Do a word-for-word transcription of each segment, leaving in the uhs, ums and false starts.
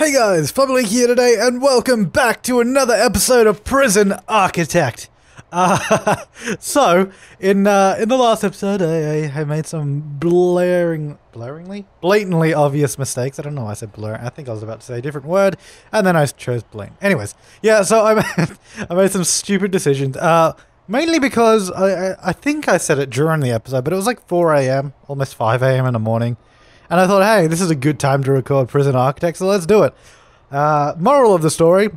Hey guys, Fubbly here today, and welcome back to another episode of Prison Architect. Uh, so, in uh, in the last episode, I, I made some blaring, blaringly, blatantly obvious mistakes. I don't know why I said blur. I think I was about to say a different word, and then I chose blatant. Anyways, yeah. So I made, I made some stupid decisions, uh, mainly because I, I I think I said it during the episode, but it was like four A M, almost five A M in the morning. And I thought, hey, this is a good time to record Prison Architect, so let's do it. Uh, moral of the story,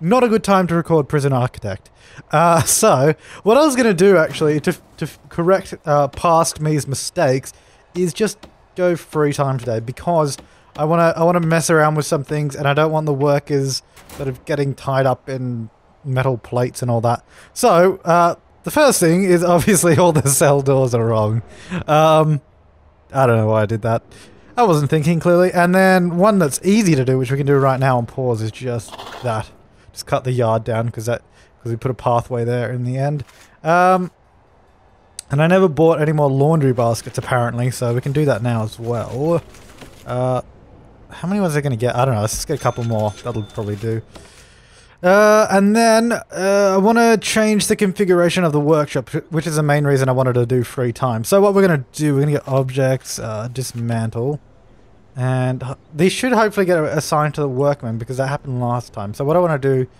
not a good time to record Prison Architect. Uh, so, what I was going to do, actually, to, to correct uh, past me's mistakes, is just go free time today, because I want to I want to mess around with some things, and I don't want the workers sort of getting tied up in metal plates and all that. So, uh, the first thing is, obviously, all the cell doors are wrong. Um... I don't know why I did that. I wasn't thinking clearly. And then one that's easy to do, which we can do right now on pause, is just that. Just cut the yard down because that because we put a pathway there in the end. Um, and I never bought any more laundry baskets apparently, so we can do that now as well. Uh, how many ones are going to get? I don't know. Let's just get a couple more. That'll probably do. Uh, and then uh, I want to change the configuration of the workshop, which is the main reason I wanted to do free time. So what we're going to do, we're going to get objects, uh, dismantle, and these should hopefully get assigned to the workmen because that happened last time. So what I want to do,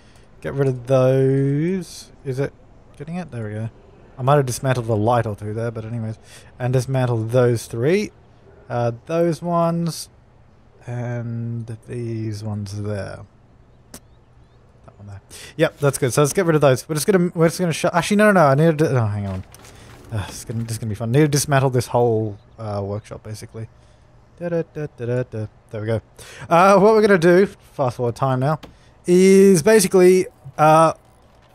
get rid of those. Is it getting it? There we go. I might have dismantled a light or two there, but anyways. And dismantle those three, uh, those ones, and these ones there. There. Yep, that's good. So let's get rid of those. We're just gonna, we're just gonna shut. Actually, no, no, no. I need to. Oh, hang on. Uh, it's gonna, this is gonna be fun. Need to dismantle this whole uh, workshop basically. Da, da, da, da, da. There we go. Uh, what we're gonna do, fast forward time now, is basically, uh,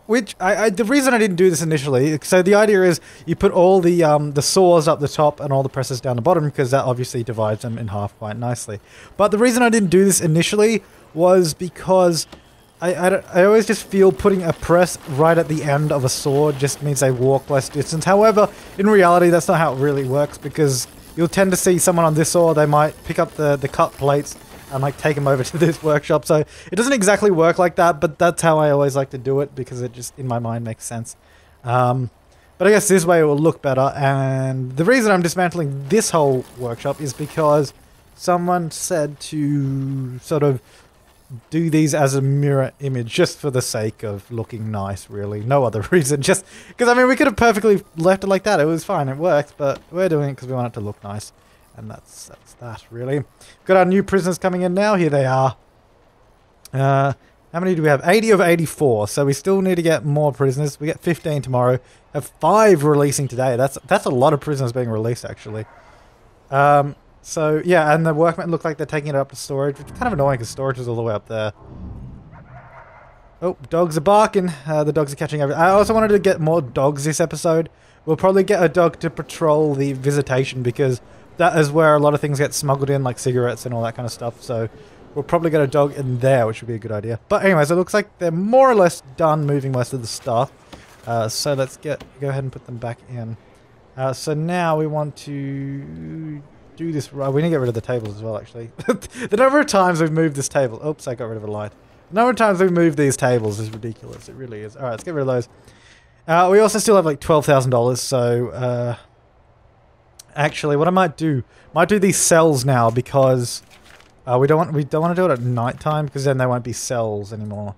which I, I the reason I didn't do this initially. So the idea is you put all the um, the saws up the top and all the presses down the bottom because that obviously divides them in half quite nicely. But the reason I didn't do this initially was because. I, I, don't, I always just feel putting a press right at the end of a saw just means they walk less distance. However, in reality, that's not how it really works because you'll tend to see someone on this saw, they might pick up the, the cut plates and like take them over to this workshop. So it doesn't exactly work like that, but that's how I always like to do it because it just, in my mind, makes sense. Um, but I guess this way it will look better. And the reason I'm dismantling this whole workshop is because someone said to sort of do these as a mirror image just for the sake of looking nice, really. No other reason, just because, I mean, we could have perfectly left it like that. It was fine, it worked, but we're doing it because we want it to look nice. And that's, that's that, really. Got our new prisoners coming in now. Here they are. Uh, how many do we have? eighty of eighty-four. So we still need to get more prisoners. We get fifteen tomorrow. Have five releasing today. That's, that's a lot of prisoners being released, actually. Um... So, yeah, and the workmen look like they're taking it up to storage, which is kind of annoying because storage is all the way up there. Oh, dogs are barking. Uh, the dogs are catching everything. I also wanted to get more dogs this episode. We'll probably get a dog to patrol the visitation because that is where a lot of things get smuggled in, like cigarettes and all that kind of stuff. So we'll probably get a dog in there, which would be a good idea. But anyways, it looks like they're more or less done moving most of the stuff. Uh, so let's get go ahead and put them back in. Uh, so now we want to... do this right. We need to get rid of the tables as well, actually. The number of times we've moved this table. Oops, I got rid of a light. The number of times we've moved these tables is ridiculous. It really is. Alright, let's get rid of those. Uh, we also still have like twelve thousand dollars, so... Uh, actually, what I might do... might do these cells now, because... Uh, we don't want we don't want to do it at night time, because then they won't be cells anymore.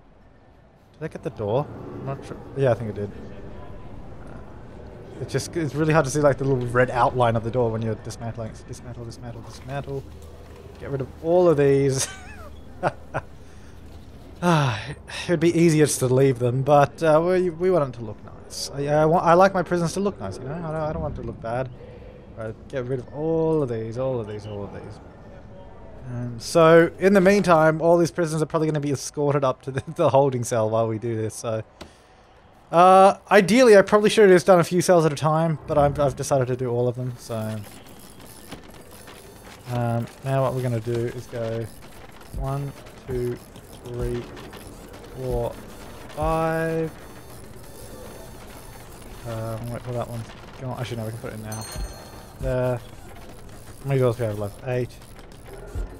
Did I get the door? I'm not sure. Yeah, I think I did. It's just, it's really hard to see like the little red outline of the door when you're dismantling. It's dismantle, dismantle, dismantle. Get rid of all of these. ah, it would be easier just to leave them, but uh, we, we want them to look nice. I, I, want, I like my prisons to look nice, you know? I don't, I don't want it to look bad. Right, get rid of all of these, all of these, all of these. Um, so, in the meantime, all these prisoners are probably going to be escorted up to the, the holding cell while we do this, so... Uh, ideally, I probably should have just done a few cells at a time, but I've, I've decided to do all of them, so... Um, now what we're going to do is go... One, two, three, four, five... Um, wait for that one. Come on, actually no, we can put it in now. There. How many doors do we have left? Eight.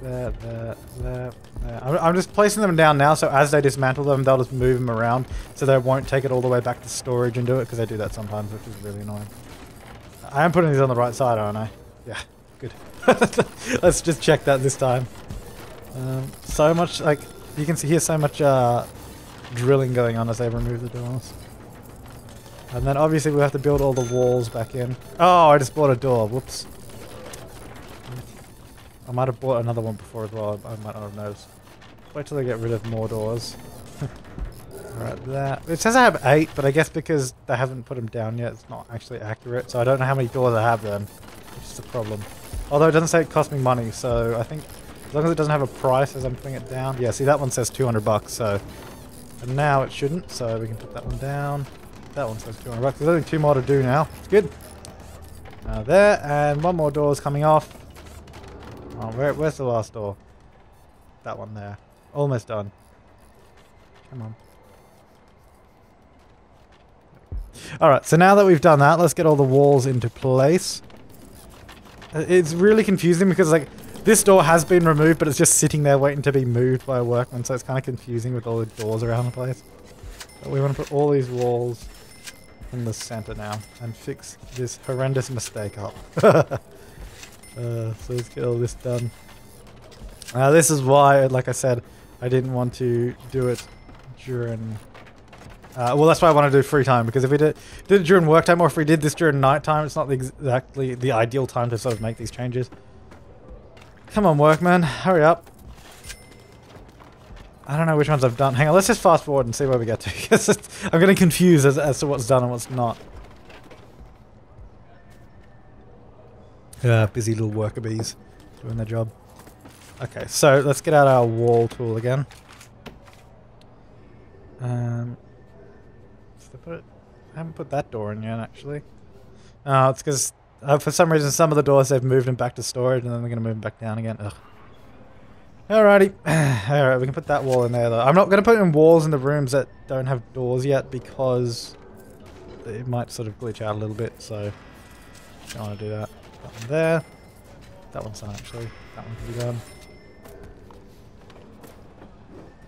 There, there, there, Uh, I'm, I'm just placing them down now, so as they dismantle them, they'll just move them around, so they won't take it all the way back to storage and do it, because they do that sometimes, which is really annoying. I am putting these on the right side, aren't I? Yeah, good. Let's just check that this time. Um, so much, like, you can see here so much uh, drilling going on as they remove the doors. And then obviously we have to build all the walls back in. Oh, I just bought a door, whoops. I might have bought another one before as well, I might not have noticed. Wait till I get rid of more doors. Alright, that. It says I have eight, but I guess because they haven't put them down yet, it's not actually accurate, so I don't know how many doors I have then, which is the problem. Although it doesn't say it cost me money, so I think as long as it doesn't have a price as I'm putting it down. Yeah, see that one says two hundred bucks, so. And now it shouldn't, so we can put that one down. That one says two hundred bucks. There's only two more to do now. It's good. Now there, and one more door is coming off. Oh, where, where's the last door? That one there. Almost done. Come on. Alright, so now that we've done that, let's get all the walls into place. It's really confusing because, like, this door has been removed, but it's just sitting there waiting to be moved by a workman, so it's kind of confusing with all the doors around the place. But we want to put all these walls in the center now and fix this horrendous mistake up. uh, so let's get all this done. Now uh, this is why, like I said, I didn't want to do it during... Uh, well, that's why I want to do free time, because if we did, did it during work time or if we did this during night time, it's not exactly the ideal time to sort of make these changes. Come on, workman, hurry up. I don't know which ones I've done. Hang on, let's just fast forward and see where we get to. I'm getting confused as, as to what's done and what's not. Yeah, busy little worker bees doing their job. Okay, so let's get out our wall tool again. Um, I, put it, I haven't put that door in yet, actually. Oh, it's because... Uh, for some reason, some of the doors, they've moved them back to storage, and then we're going to move them back down again. Ugh. Alrighty. Alright, we can put that wall in there, though. I'm not going to put in walls in the rooms that don't have doors yet, because it might sort of glitch out a little bit, so... Don't want to do that. That one there. That one's done, actually. That one can be done.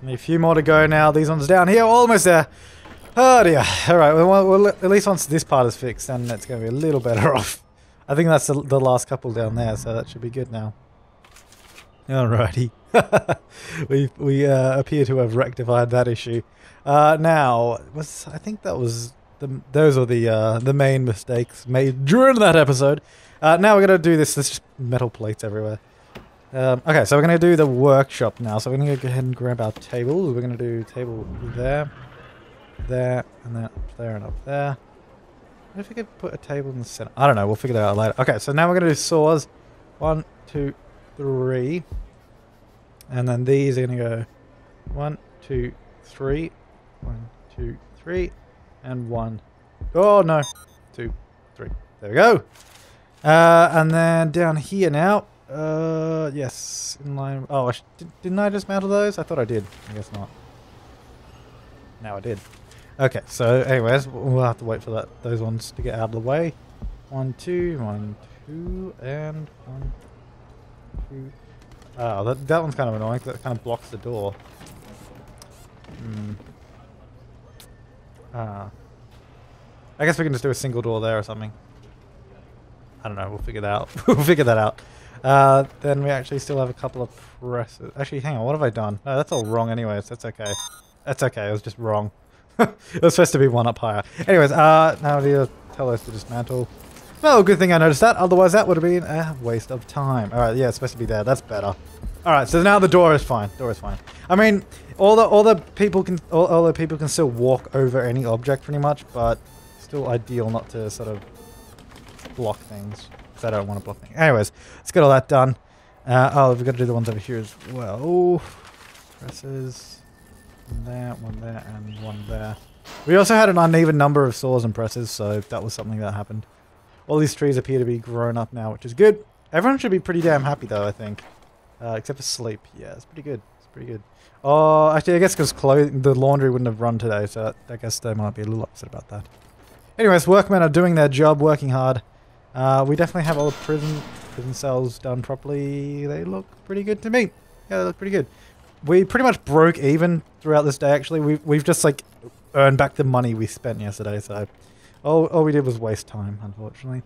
Need a few more to go now. These ones down here. Almost there. Oh, dear. Alright, well, well, at least once this part is fixed, then it's going to be a little better off. I think that's the, the last couple down there, so that should be good now. Alrighty. we we uh, appear to have rectified that issue. Uh, now, was, I think that was the, those were the uh, the main mistakes made during that episode. Uh, now we're going to do this. There's just metal plates everywhere. Um, okay, so we're going to do the workshop now. So we're going to go ahead and grab our tables. We're going to do table there, there, and then up there and up there. What if we could put a table in the center? I don't know, we'll figure that out later. Okay, so now we're going to do saws. One, two, three. And then these are going to go one, two, three. One, two, three. And one. Oh, no. Two, three. There we go. Uh, and then down here now. Uh, yes. In line. Oh, I sh didn't I dismantle those? I thought I did. I guess not. Now I did. Okay, so anyways, we'll have to wait for that those ones to get out of the way. One, two, one, two, and one, two. Oh, that, that one's kind of annoying because that kind of blocks the door. Hmm. Ah. I guess we can just do a single door there or something. I don't know, we'll figure that out. We'll figure that out. Uh, then we actually still have a couple of presses. Actually, hang on, what have I done? No, that's all wrong anyways, that's okay. That's okay, it was just wrong. It was supposed to be one up higher. Anyways, uh, now they'll tell us to dismantle. Well, good thing I noticed that. Otherwise, that would have been a waste of time. All right, yeah, it's supposed to be there. That's better. All right, so now the door is fine. Door is fine. I mean, all the all the people can all, all the people can still walk over any object pretty much, but still ideal not to sort of block things because I don't want to block things. Anyways, let's get all that done. Uh, oh, we've got to do the ones over here as well. Presses. One there, one there, and one there. We also had an uneven number of saws and presses, so that was something that happened. All these trees appear to be grown up now, which is good. Everyone should be pretty damn happy, though, I think. Uh, except for sleep. Yeah, it's pretty good. It's pretty good. Oh, actually, I guess because the laundry wouldn't have run today, so I guess they might be a little upset about that. Anyways, workmen are doing their job, working hard. Uh, we definitely have all the prison, prison cells done properly. They look pretty good to me. Yeah, they look pretty good. we pretty much broke even throughout this day, actually. We've, we've just, like, earned back the money we spent yesterday, so... All, all we did was waste time, unfortunately.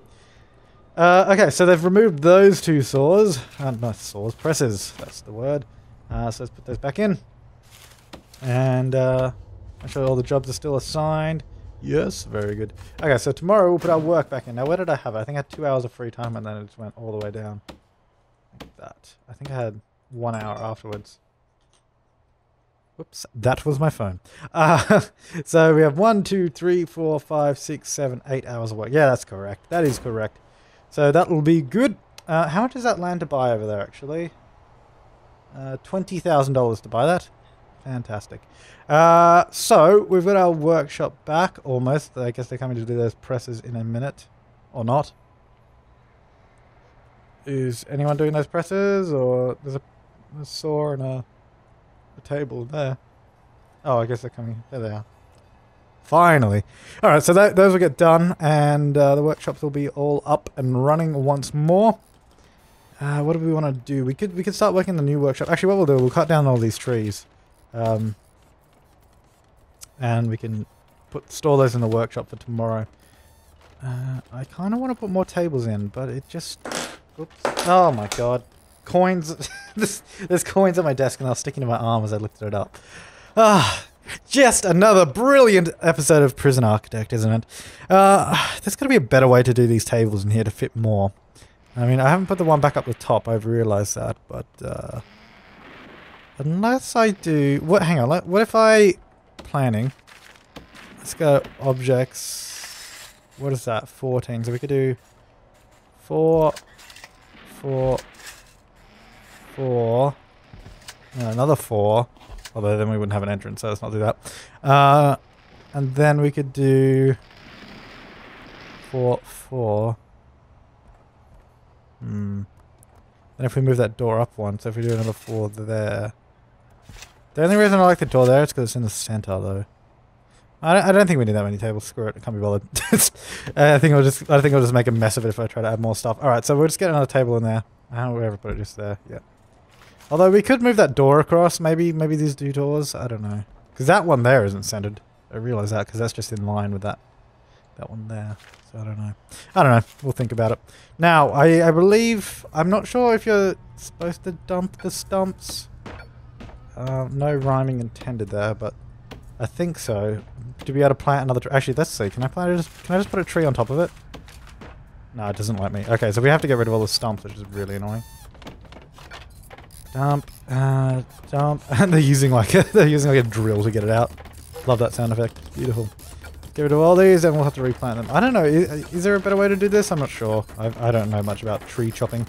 Uh, okay, so they've removed those two saws. Uh, not saws, presses, that's the word. Uh, so let's put those back in. And uh, make sure all the jobs are still assigned. Yes, very good. Okay, so tomorrow we'll put our work back in. Now, where did I have it? I think I had two hours of free time and then it just went all the way down. Like that. I think I had one hour afterwards. Whoops, that was my phone. Uh, so we have one, two, three, four, five, six, seven, eight hours of work. Yeah, that's correct. That is correct. So that will be good. Uh, how much is that land to buy over there, actually? Uh, twenty thousand dollars to buy that. Fantastic. Uh, so we've got our workshop back almost. I guess they're coming to do those presses in a minute. Or not. Is anyone doing those presses? Or there's a, a saw and a... The table there. Oh, I guess they're coming. There they are. Finally. Alright, so that, those will get done and uh, the workshops will be all up and running once more. Uh, what do we want to do? We could we could start working the new workshop. Actually, what we'll do, we'll cut down all these trees. Um, and we can put store those in the workshop for tomorrow. Uh, I kind of want to put more tables in, but it just... Oops. Oh my god. Coins. There's, there's coins on my desk and I was sticking to my arm as I lifted it up. Ah, just another brilliant episode of Prison Architect, isn't it? Uh, there's got to be a better way to do these tables in here to fit more. I mean, I haven't put the one back up the top, I've realised that, but... Uh, unless I do... What? Hang on, what if I... Planning. Let's go objects... What is that? fourteen. So we could do... Four... Four... Four, another four, although then we wouldn't have an entrance, so let's not do that. Uh, and then we could do four, four. Hmm. And if we move that door up one, so if we do another four there. The only reason I like the door there is because it's in the center, though. I don't, I don't think we need that many tables. Screw it, I can't be bothered. I think I'll just, I think I'll just make a mess of it if I try to add more stuff. All right, so we'll just get another table in there. How do we ever put it just there? Yeah. Although we could move that door across, maybe maybe these two doors, I don't know. Because that one there isn't centered. I realise that, because that's just in line with that that one there. So I don't know. I don't know, we'll think about it. Now, I, I believe, I'm not sure if you're supposed to dump the stumps. Uh, no rhyming intended there, but I think so. To be able to plant another tree, actually let's see, can I plant it? Can I just put a tree on top of it? No, it doesn't like me. Okay, so we have to get rid of all the stumps, which is really annoying. Dump, uh, dump, and they're using like a, they're using like a drill to get it out. Love that sound effect. Beautiful. Get rid of all these, and we'll have to replant them. I don't know. Is, is there a better way to do this? I'm not sure. I've, I don't know much about tree chopping.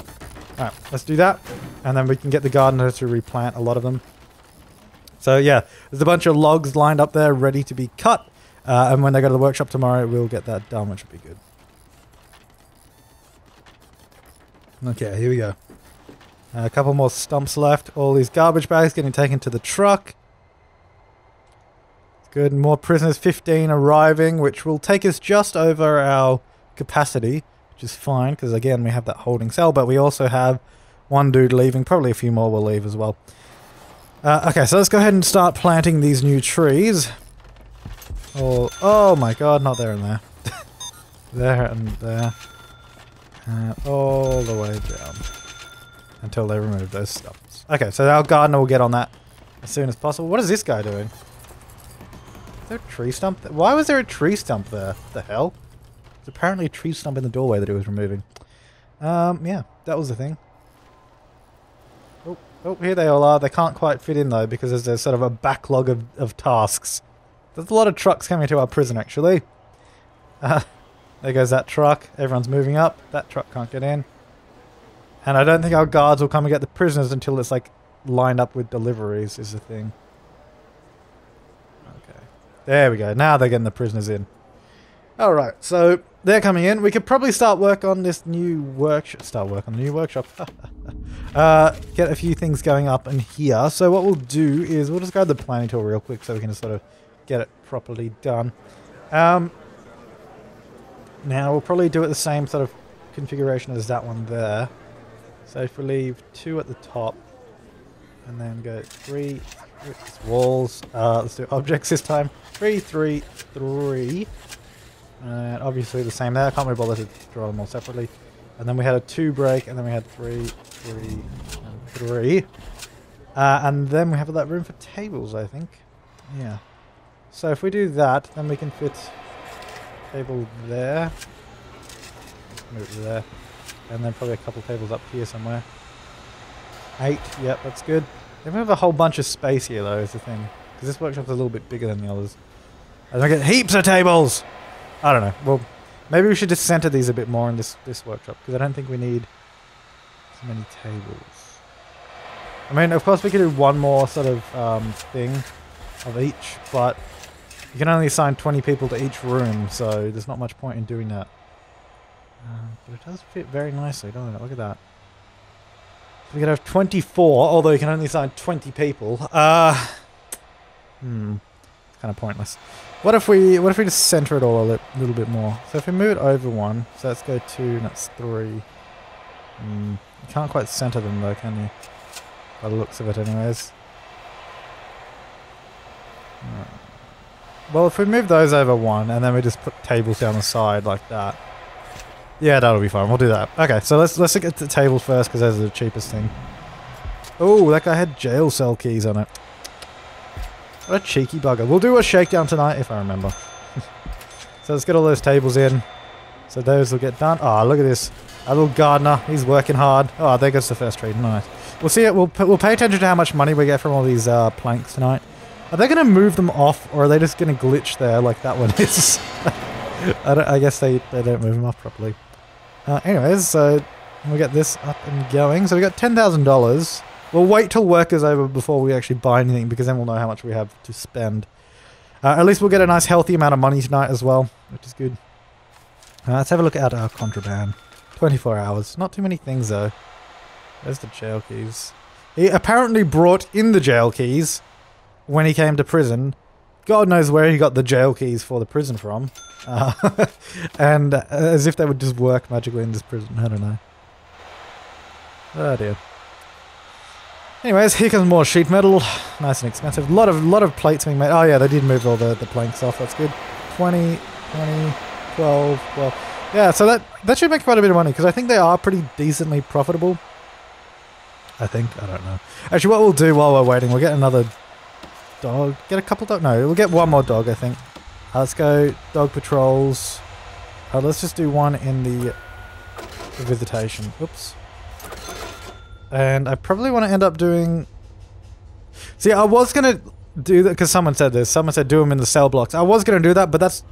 All right, let's do that, and then we can get the gardener to replant a lot of them. So yeah, there's a bunch of logs lined up there, ready to be cut. Uh, and when they go to the workshop tomorrow, we'll get that done, which would be good. Okay, here we go. Uh, a couple more stumps left. All these garbage bags getting taken to the truck. Good. More prisoners, fifteen arriving, which will take us just over our capacity, which is fine, because again, we have that holding cell, but we also have one dude leaving. Probably a few more will leave as well. Uh, okay, so let's go ahead and start planting these new trees. Oh, oh my god, not there and there. There and there. Uh, all the way down until they remove those stumps. Okay, so our gardener will get on that as soon as possible. What is this guy doing? Is there a tree stump? Th Why was there a tree stump there? What the hell? There's apparently a tree stump in the doorway that he was removing. Um, yeah, that was the thing. Oh, oh, here they all are. They can't quite fit in though because there's a sort of a backlog of, of tasks. There's a lot of trucks coming to our prison actually. Uh, There goes that truck. Everyone's moving up. That truck can't get in. And I don't think our guards will come and get the prisoners until it's like lined up with deliveries is the thing. Okay. There we go. Now they're getting the prisoners in. Alright, so they're coming in. We could probably start work on this new workshop. Start work on the new workshop. uh, get a few things going up in here. So what we'll do is we'll just grab the planning tool real quick so we can just sort of get it properly done. Um... Now, we'll probably do it the same sort of configuration as that one there. So if we leave two at the top, and then go three, six walls. Uh, let's do objects this time. Three, three, three. And obviously the same there. I can't really bother to draw them all separately. And then we had a two break, and then we had three, three, and three. Uh, and then we have that room for tables, I think. Yeah. So if we do that, then we can fit table there. Move it there. And then probably a couple tables up here somewhere. Eight. Yep, that's good. Then we have a whole bunch of space here, though, is the thing. Because this workshop's a little bit bigger than the others. And I get heaps of tables! I don't know. Well, maybe we should just center these a bit more in this, this workshop. Because I don't think we need as many tables. I mean, of course, we could do one more sort of um, thing of each. But you can only assign twenty people to each room. So there's not much point in doing that. Um, but it does fit very nicely, doesn't it? Look at that. So we could have twenty-four, although you can only assign twenty people. Uh, hmm. It's kind of pointless. What if we what if we just center it all a li little bit more? So if we move it over one, so let's go two, and that's three. Mm, you can't quite center them though, can you? By the looks of it anyways. Right. Well, if we move those over one, and then we just put tables down the side like that. Yeah, that'll be fine. We'll do that. Okay, so let's let's look at the tables first, because those are the cheapest thing. Oh, that guy had jail cell keys on it. What a cheeky bugger. We'll do a shakedown tonight, if I remember. So let's get all those tables in. So those will get done. Ah, oh, look at this. Our little gardener. He's working hard. Oh, there goes the first tree. Nice. We'll see it. We'll, we'll pay attention to how much money we get from all these uh, planks tonight. Are they going to move them off, or are they just going to glitch there like that one is? I, don't, I guess they, they don't move them off properly. Uh, anyways, so we'll get this up and going. So we got ten thousand dollars. We'll wait till work is over before we actually buy anything, because then we'll know how much we have to spend. Uh, at least we'll get a nice healthy amount of money tonight as well, which is good. Uh, let's have a look at our contraband. twenty-four hours. Not too many things, though. There's the jail keys. He apparently brought in the jail keys when he came to prison. God knows where he got the jail keys for the prison from. Uh, and uh, as if they would just work magically in this prison. I don't know. Oh, dear. Anyways, here comes more sheet metal. Nice and expensive. A lot of, lot of plates being made. Oh yeah, they did move all the, the planks off. That's good. twenty, twenty, twelve, twelve. Yeah, so that, that should make quite a bit of money, because I think they are pretty decently profitable. I think. I don't know. Actually, what we'll do while we're waiting, we'll get another dog. Get a couple dog. No, we'll get one more dog, I think. Uh, let's go dog patrols. Uh, let's just do one in the, the visitation. Oops. And I probably want to end up doing... See, I was going to do that, because someone said this. Someone said do them in the cell blocks. I was going to do that, but that's...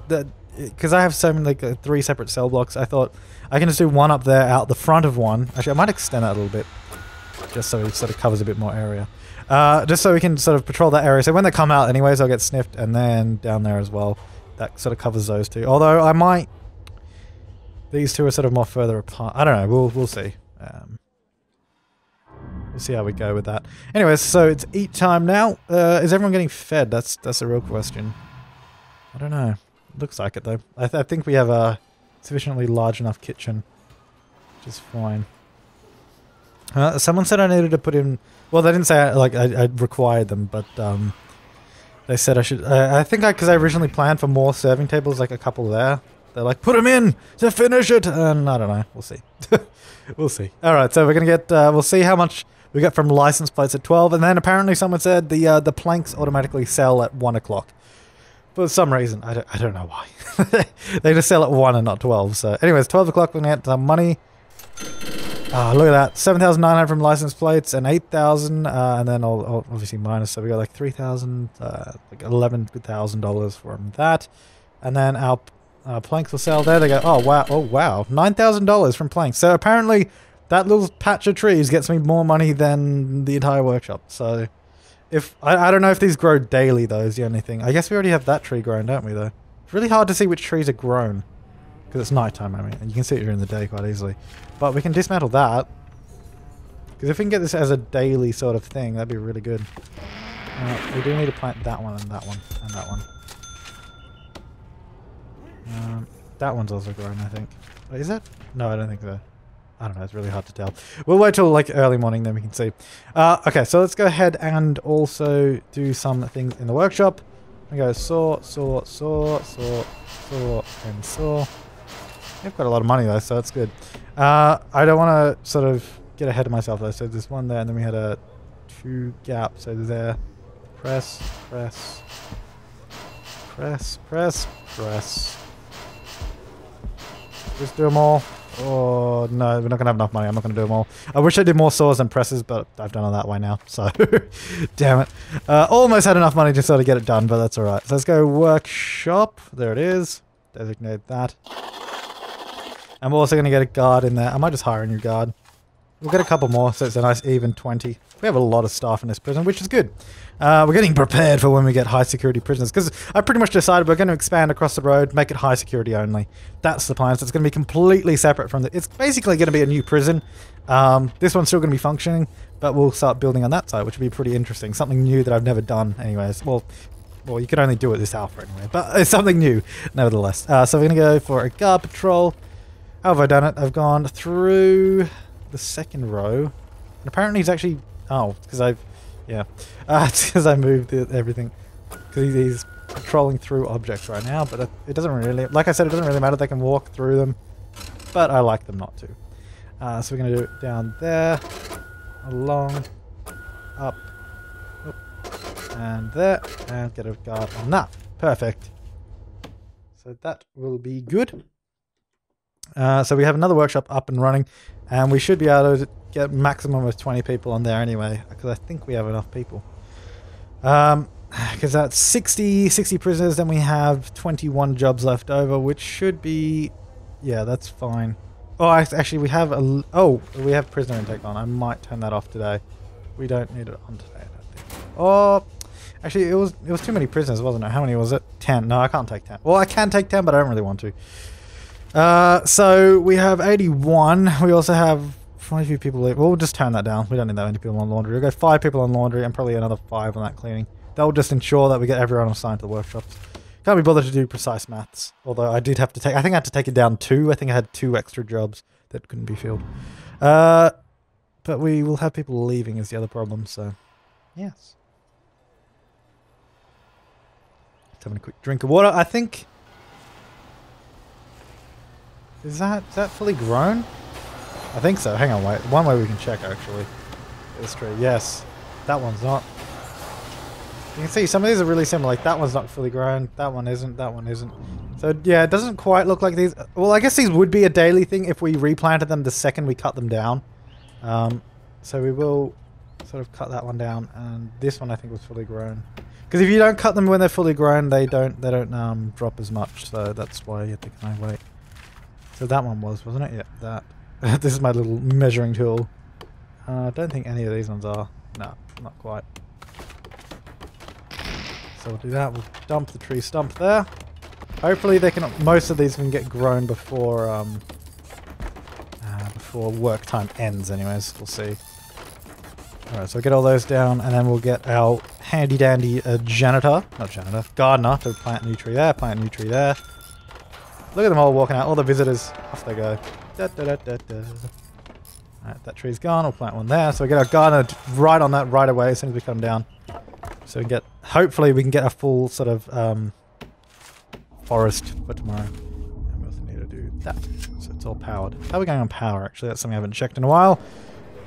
Because that, I have so many, like, uh, three separate cell blocks, I thought I can just do one up there out the front of one. Actually, I might extend that a little bit, just so it sort of covers a bit more area. Uh, just so we can sort of patrol that area. So when they come out anyways, I'll get sniffed, and then down there as well. That sort of covers those two. Although I might... These two are sort of more further apart. I don't know. We'll, we'll see. Um... see how we go with that. Anyways, so it's eat time now. Uh, is everyone getting fed? That's that's a real question. I don't know. Looks like it though. I, th I think we have a sufficiently large enough kitchen, which is fine. Uh, someone said I needed to put in. Well, they didn't say I, like I, I required them, but um, they said I should. Uh, I think I because I originally planned for more serving tables, like a couple there. They're like, put them in to finish it, and I don't know. We'll see. We'll see. All right, so we're gonna get. Uh, we'll see how much we got from license plates at twelve, and then apparently someone said the uh, the planks automatically sell at one o'clock for some reason. I don't, I don't know why. They just sell at one and not twelve. So, anyways, twelve o'clock we're gonna get some money. Ah, oh, look at that, seven thousand nine hundred from license plates and eight thousand, uh, and then all, all obviously minus. So we got like three thousand, uh, like eleven thousand dollars from that, and then our uh, planks will sell. There they go. Oh wow! Oh wow! Nine thousand dollars from planks. So apparently. That little patch of trees gets me more money than the entire workshop. So, if I, I don't know if these grow daily though is the only thing. I guess we already have that tree grown, don't we though? It's really hard to see which trees are grown. Because it's nighttime, I mean. And you can see it during the day quite easily. But we can dismantle that. Because if we can get this as a daily sort of thing, that'd be really good. Uh, we do need to plant that one and that one and that one. Um, that one's also grown, I think. Wait, is it? No, I don't think so. I don't know, it's really hard to tell. We'll wait till like early morning, then we can see. Uh, okay, so let's go ahead and also do some things in the workshop. We go saw, saw, saw, saw, saw, and saw. They've got a lot of money though, so that's good. Uh, I don't want to sort of get ahead of myself though. So there's one there, and then we had a two gap. So there, press, press, press, press, press. Just do them all. Oh no, we're not gonna have enough money. I'm not gonna do them all. I wish I did more saws and presses, but I've done it that way now, so damn it. Uh, almost had enough money to sort of get it done, but that's all right. So let's go workshop. There it is. Designate that. And we're also gonna get a guard in there. I might just hire a new guard. We'll get a couple more, so it's a nice even twenty. We have a lot of staff in this prison, which is good. Uh, we're getting prepared for when we get high security prisoners, because I pretty much decided we're going to expand across the road, make it high security only. That's the plan. So it's going to be completely separate from the... It's basically going to be a new prison. Um, this one's still going to be functioning, but we'll start building on that side, which will be pretty interesting. Something new that I've never done anyways. Well, well, you could only do it this alpha anyway, but it's something new nevertheless. Uh, so we're going to go for a guard patrol. How have I done it? I've gone through... the second row, and apparently he's actually, oh, because I've, yeah, uh, it's because I moved the, everything, because he's patrolling through objects right now, but it doesn't really, like I said, it doesn't really matter, they can walk through them, but I like them not to. Uh, so we're going to do it down there, along, up, and there, and get a guard on that. Perfect. So that will be good. Uh, so we have another workshop up and running, and we should be able to get maximum of twenty people on there anyway, because I think we have enough people. Um, because that's sixty, sixty prisoners, then we have twenty-one jobs left over, which should be, yeah, that's fine. Oh, actually we have a, oh, we have prisoner intake on. I might turn that off today. We don't need it on today, I don't think. Oh, actually it was, it was too many prisoners, wasn't it? How many was it? ten. No, I can't take ten. Well, I can take ten, but I don't really want to. Uh, so we have eighty-one. We also have quite a few people. We'll just turn that down. We don't need that many people on laundry. We'll go five people on laundry and probably another five on that cleaning. That'll just ensure that we get everyone assigned to the workshops. Can't be bothered to do precise maths. Although I did have to take, I think I had to take it down two. I think I had two extra jobs that couldn't be filled. Uh, but we will have people leaving is the other problem. So yes. Just having a quick drink of water. I think... Is that, is that fully grown? I think so. Hang on, wait. One way we can check, actually. This tree, yes. That one's not. You can see some of these are really similar. Like, that one's not fully grown. That one isn't. That one isn't. So, yeah, it doesn't quite look like these. Well, I guess these would be a daily thing if we replanted them the second we cut them down. Um, so we will sort of cut that one down. And this one, I think, was fully grown. Because if you don't cut them when they're fully grown, they don't, they don't um, drop as much. So that's why you have to kind of wait. So that one was, wasn't it? Yeah, that. This is my little measuring tool. I uh, don't think any of these ones are. No, not quite. So we'll do that. We'll dump the tree stump there. Hopefully they can, most of these can get grown before um, uh, before work time ends anyways. We'll see. Alright, so we'll get all those down and then we'll get our handy dandy uh, janitor, not janitor, gardener to plant a new tree there, plant a new tree there. Look at them all walking out, all the visitors. Off they go. Alright, that tree's gone. We'll plant one there. So we get our gardener right on that right away as soon as we come down. So we can get, hopefully we can get a full sort of um, forest for tomorrow. And we also need to do that. So it's all powered. How are we going on power actually? That's something I haven't checked in a while.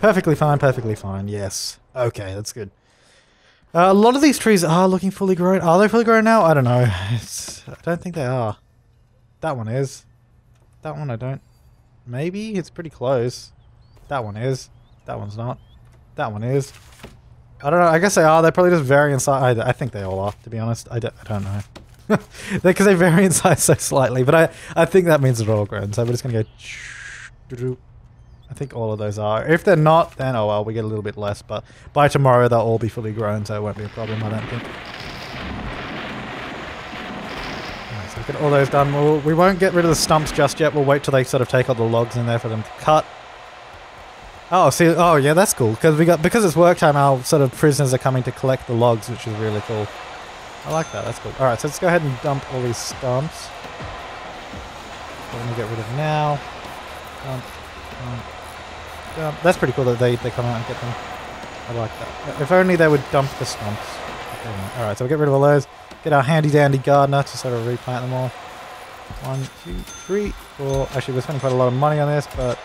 Perfectly fine, perfectly fine. Yes. Okay, that's good. Uh, a lot of these trees are looking fully grown. Are they fully grown now? I don't know. It's, I don't think they are. That one is. That one I don't. Maybe? It's pretty close. That one is. That one's not. That one is. I don't know. I guess they are. They probably just vary in size. I, I think they all are, to be honest. I don't, I don't know. Because they vary in size so slightly. But I, I think that means they're all grown. So we're just going to go... Doo-doo. I think all of those are. If they're not, then oh well, we get a little bit less. But by tomorrow, they'll all be fully grown. So it won't be a problem, I don't think. Get all those done. We'll, we won't get rid of the stumps just yet. We'll wait till they sort of take all the logs in there for them to cut. Oh, see, oh yeah, that's cool. Because we got because it's work time. Our sort of prisoners are coming to collect the logs, which is really cool. I like that. That's cool. All right, so let's go ahead and dump all these stumps. We're gonna get rid of now. Dump, dump, Uh, that's pretty cool that they, they come out and get them. I like that. If only they would dump the stumps. Alright, so we'll get rid of all those. Get our handy dandy gardener to sort of replant them all. One, two, three, four. Actually, we're spending quite a lot of money on this, but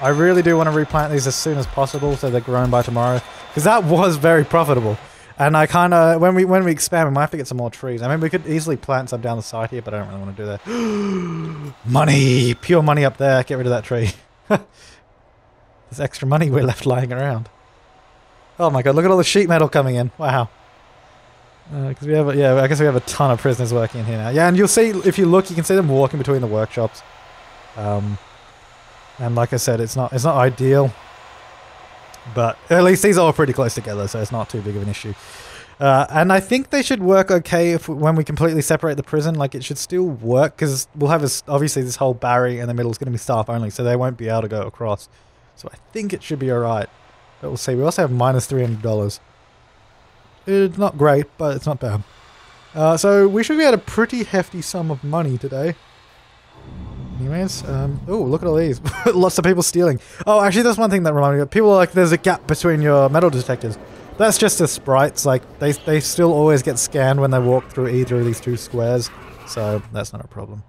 I really do want to replant these as soon as possible so they're grown by tomorrow. Because that was very profitable. And I kind of, when we when we expand, we might have to get some more trees. I mean, we could easily plant some down the side here, but I don't really want to do that. Money! Pure money up there. Get rid of that tree. There's extra money we're left lying around. Oh my god, look at all the sheet metal coming in. Wow. Because uh, we have, a, yeah, I guess we have a ton of prisoners working in here now. Yeah, and you'll see, if you look, you can see them walking between the workshops. Um, and like I said, it's not, it's not ideal. But at least these are all pretty close together, so it's not too big of an issue. Uh, and I think they should work okay if when we completely separate the prison. Like, it should still work, because we'll have, a, obviously, this whole barrier in the middle is going to be staff only, so they won't be able to go across. So I think it should be alright. But we'll see. We also have minus three hundred dollars. It's not great, but it's not bad. Uh, so we should be at a pretty hefty sum of money today. Anyways, um, oh, look at all these. Lots of people stealing. Oh, actually, that's one thing that reminded me of. People are like, there's a gap between your metal detectors. That's just the sprites. Like, they, they still always get scanned when they walk through either of these two squares. So that's not a problem.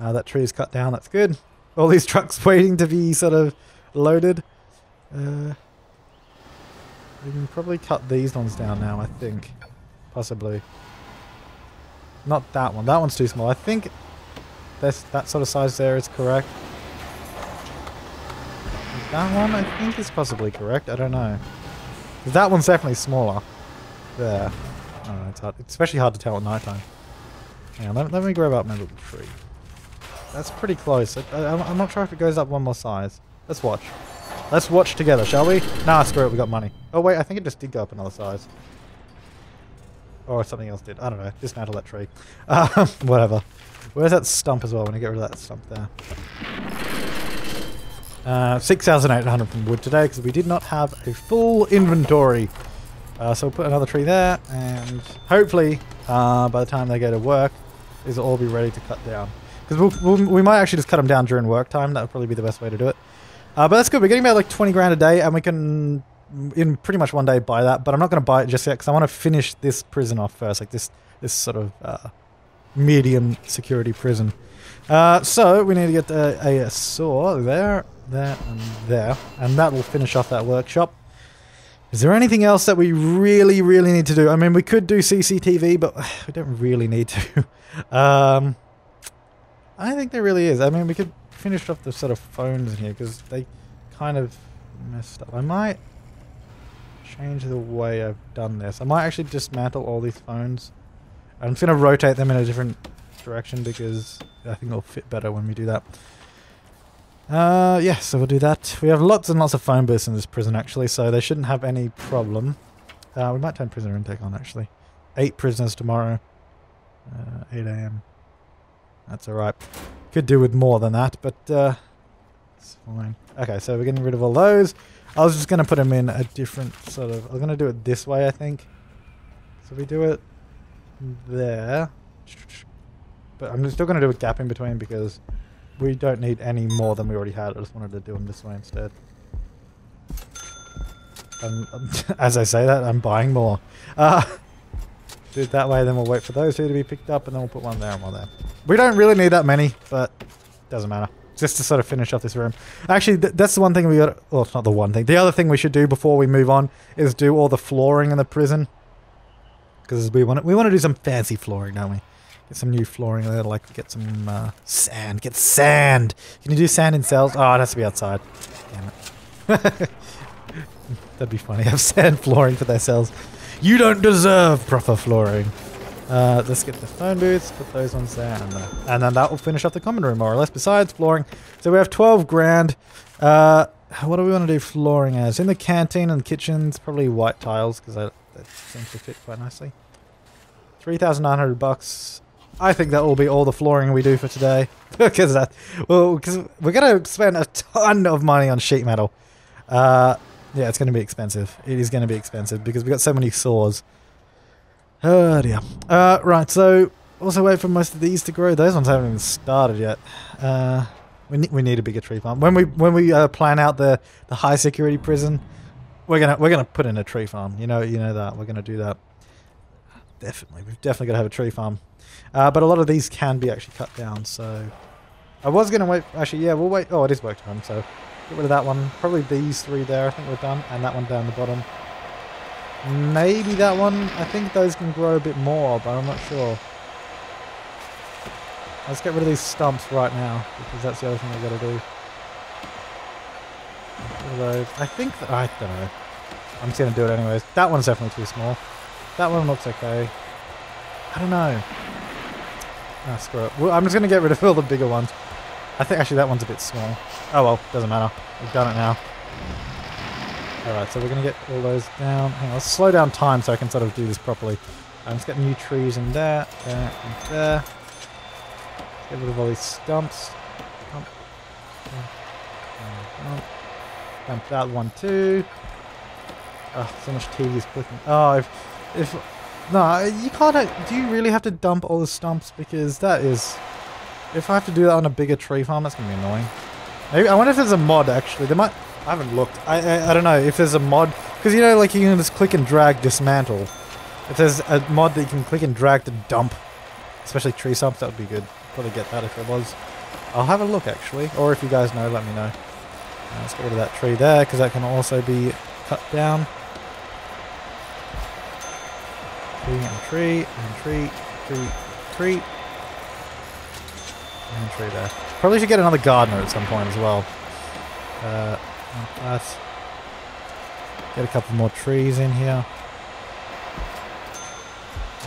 Uh, that tree is cut down. That's good. All these trucks waiting to be sort of loaded. Uh... We can probably cut these ones down now, I think. Possibly. Not that one. That one's too small. I think that's, that sort of size there is correct. That one, I think, is possibly correct. I don't know. That one's definitely smaller. There. I don't know. It's hard. It's especially hard to tell at night time. Hang on. Let, let me grab up my little tree. That's pretty close. I, I, I'm not sure if it goes up one more size. Let's watch. Let's watch together, shall we? Nah, screw it, we got money. Oh wait, I think it just did go up another size. Or something else did. I don't know. Dismantle that tree. Um, whatever. Where's that stump as well? I want to get rid of that stump there. Uh, six thousand eight hundred from wood today, because we did not have a full inventory. Uh, so we'll put another tree there, and hopefully uh, by the time they go to work, these will all be ready to cut down. Because we'll, we'll, we might actually just cut them down during work time. That would probably be the best way to do it. Uh, but that's good. We're getting about like twenty grand a day, and we can in pretty much one day buy that. But I'm not going to buy it just yet because I want to finish this prison off first, like this this sort of uh, medium security prison. Uh, so we need to get the, a, a saw there, there, and there, and that will finish off that workshop. Is there anything else that we really, really need to do? I mean, we could do C C T V, but we don't really need to. um, I don't think there really is. I mean, we could finish off the sort of phones in here because they kind of messed up. I might change the way I've done this. I might actually dismantle all these phones. I'm just going to rotate them in a different direction because I think they'll fit better when we do that. Uh, yeah, so we'll do that. We have lots and lots of phone booths in this prison actually, so they shouldn't have any problem. Uh, we might turn prisoner intake on actually. Eight prisoners tomorrow. Uh, eight A M That's alright. Could do with more than that, but uh, it's fine. Okay, so we're getting rid of all those. I was just going to put them in a different sort of... I'm going to do it this way, I think. So we do it there. But I'm still going to do a gap in between because we don't need any more than we already had. I just wanted to do them this way instead. Um, as I say that, I'm buying more. Uh, do it that way, then we'll wait for those two to be picked up, and then we'll put one there and one there. We don't really need that many, but doesn't matter. Just to sort of finish off this room. Actually, th that's the one thing we got. Well, it's not the one thing. The other thing we should do before we move on is do all the flooring in the prison, because we want we want to do some fancy flooring, don't we? Get some new flooring there, like get some uh, sand. Get sand. Can you do sand in cells? Oh, it has to be outside. Damn it. That'd be funny. Have sand flooring for their cells. You don't deserve proper flooring. Uh, let's get the phone booths, put those ones there, and, there. And then that will finish up the common room, more or less, besides flooring. So we have twelve grand. Uh, what do we want to do flooring as? In the canteen and kitchens, probably white tiles, because that, that seems to fit quite nicely. three thousand nine hundred bucks. I think that will be all the flooring we do for today, because that, well, because we're going to spend a ton of money on sheet metal. Uh, yeah, it's going to be expensive. It is going to be expensive, because we've got so many saws. Oh dear. Uh, right, so also wait for most of these to grow. Those ones haven't even started yet. Uh, We need, we need a bigger tree farm. When we when we uh, plan out the the high security prison, we're gonna we're gonna put in a tree farm. You know you know that we're gonna do that. Definitely, we've definitely got to have a tree farm. Uh, but a lot of these can be actually cut down. So I was gonna wait. Actually, yeah, we'll wait. Oh, it is work time. So get rid of that one. Probably these three there. I think we're done, and that one down the bottom. Maybe that one. I think those can grow a bit more, but I'm not sure. Let's get rid of these stumps right now, because that's the other thing we've got to do. Those. I think that... I don't know. I'm just going to do it anyways. That one's definitely too small. That one looks okay. I don't know. Ah, screw it. Well, I'm just going to get rid of all the bigger ones. I think actually that one's a bit small. Oh well, doesn't matter. We've done it now. Alright, so we're going to get all those down. Hang on, let's slow down time so I can sort of do this properly. I'm just getting new trees in there, there, and there. Get rid of all these stumps. Stump. Stump. Stump that one too. Oh, so much tedious clicking. Oh, if... if no, you can't... Do you really have to dump all the stumps? Because that is... If I have to do that on a bigger tree farm, that's going to be annoying. Maybe, I wonder if there's a mod, actually. There might... I haven't looked. I, I, I don't know if there's a mod. Because, you know, like, you can just click and drag dismantle. If there's a mod that you can click and drag to dump, especially tree stumps, that would be good. Probably get that if it was. I'll have a look actually, or if you guys know, let me know. Uh, let's get rid of that tree there because that can also be cut down. Tree and tree and tree, tree, tree, and tree there. Probably should get another gardener at some point as well. Uh, let's get a couple more trees in here.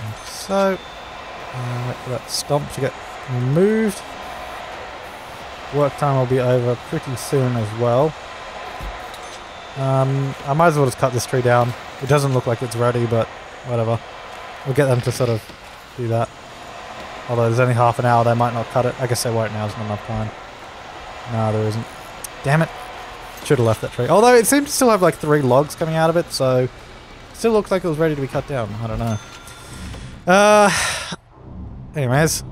Like so, uh, wait for that stump to get removed. Work time will be over pretty soon as well. Um, I might as well just cut this tree down. It doesn't look like it's ready, but whatever. We'll get them to sort of do that. Although there's only half an hour, they might not cut it. I guess they won't now, it's not enough time. No, there isn't. Damn it. Should have left that tree. Although it seems to still have like three logs coming out of it, so it still looks like it was ready to be cut down. I don't know. Uh, anyways.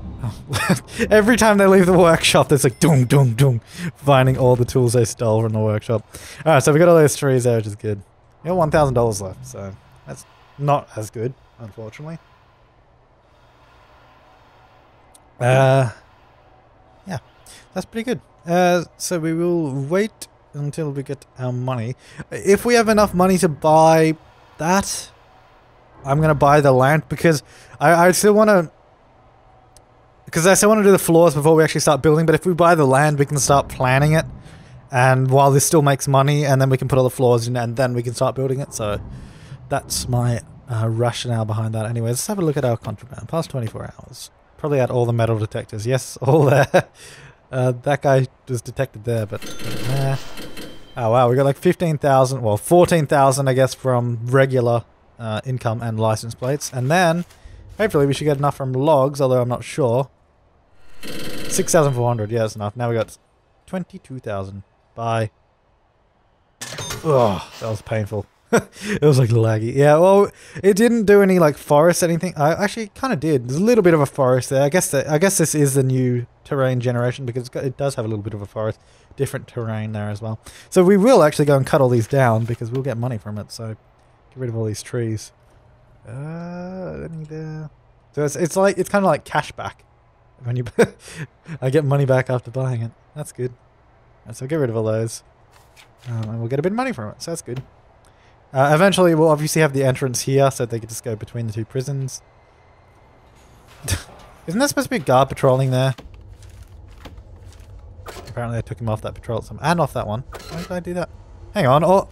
Every time they leave the workshop, there's like doom, doom, doom, finding all the tools they stole from the workshop. All right, so we got all those trees there, which is good. We got one thousand dollars left, so that's not as good, unfortunately. Uh, yeah, that's pretty good. Uh, so we will wait until we get our money. If we have enough money to buy that, I'm gonna buy the land because I, I still want to. Because I still want to do the floors before we actually start building, but if we buy the land, we can start planning it. And while this still makes money, and then we can put all the floors in, and then we can start building it. So that's my uh, rationale behind that. Anyway, let's have a look at our contraband. Past twenty-four hours. Probably at all the metal detectors. Yes, all there. Uh, that guy was detected there, but... Uh, oh, wow. We got like fifteen thousand, well, fourteen thousand, I guess, from regular uh, income and license plates. And then... Hopefully we should get enough from logs, although I'm not sure. six thousand four hundred, yeah, that's enough. Now we got twenty-two thousand. Bye. Oh, that was painful. It was like laggy. Yeah, well, it didn't do any like forest anything. I actually kind of did. There's a little bit of a forest there. I guess that, I guess this is the new terrain generation because it does have a little bit of a forest, different terrain there as well. So we will actually go and cut all these down because we'll get money from it. So get rid of all these trees. Uh, there. So it's it's like it's kind of like cash back. When you, I get money back after buying it. That's good. And so get rid of all those, um, and we'll get a bit of money from it. So that's good. Uh, eventually, we'll obviously have the entrance here, so they could just go between the two prisons. Isn't there supposed to be a guard patrolling there? Apparently, I took him off that patrol at some and off that one. Why did I do that? Hang on. Oh.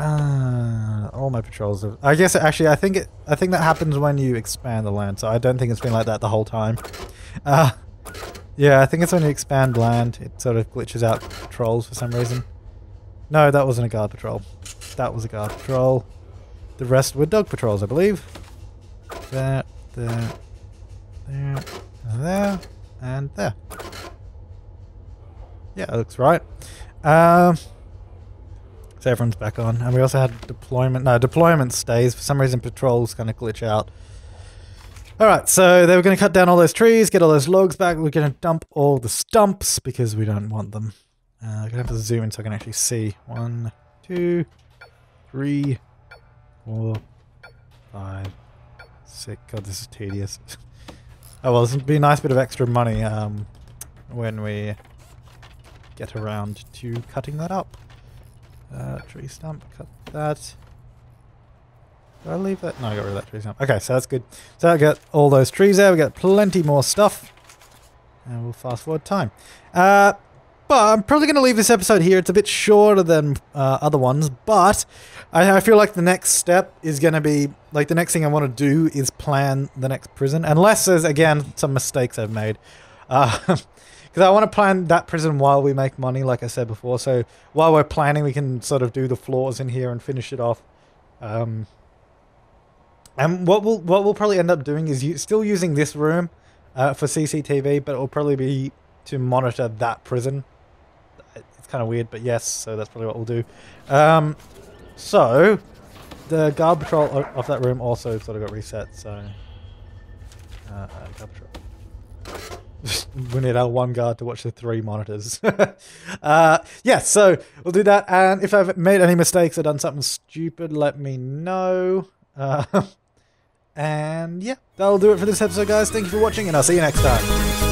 Uh, all my patrols have, I guess actually I think it I think that happens when you expand the land, so I don't think it's been like that the whole time. Uh, yeah, I think it's when you expand land it sort of glitches out patrols for some reason. No, that wasn't a guard patrol. That was a guard patrol. The rest were dog patrols, I believe. There, there, there, there, and there. Yeah, that looks right. Um So everyone's back on. And we also had deployment. No, deployment stays. For some reason, patrols kind of glitch out. Alright, so they were going to cut down all those trees, get all those logs back. We're going to dump all the stumps because we don't want them. Uh, I'm going to have to zoom in so I can actually see. One, two, three, four, five, six. God, this is tedious. Oh well, this would be a nice bit of extra money um, when we get around to cutting that up. Uh, tree stump, cut that. Did I leave that? No, I got rid of that tree stump. Okay, so that's good. So I got all those trees there. We got plenty more stuff. And we'll fast forward time. Uh, but I'm probably going to leave this episode here. It's a bit shorter than uh, other ones, but I, I feel like the next step is going to be, like the next thing I want to do is plan the next prison. Unless there's, again, some mistakes I've made. Because uh, I want to plan that prison while we make money, like I said before. So while we're planning, we can sort of do the floors in here and finish it off. Um... And what we'll, what we'll probably end up doing is you, still using this room uh, for C C T V, but it'll probably be to monitor that prison. It's kind of weird, but yes, so that's probably what we'll do. Um, so, the guard patrol of that room also sort of got reset, so... Uh, uh, guard patrol. We need our one guard to watch the three monitors. uh, yeah, so we'll do that, and if I've made any mistakes or done something stupid, let me know. Uh, And yeah, that'll do it for this episode, guys. Thank you for watching, and I'll see you next time.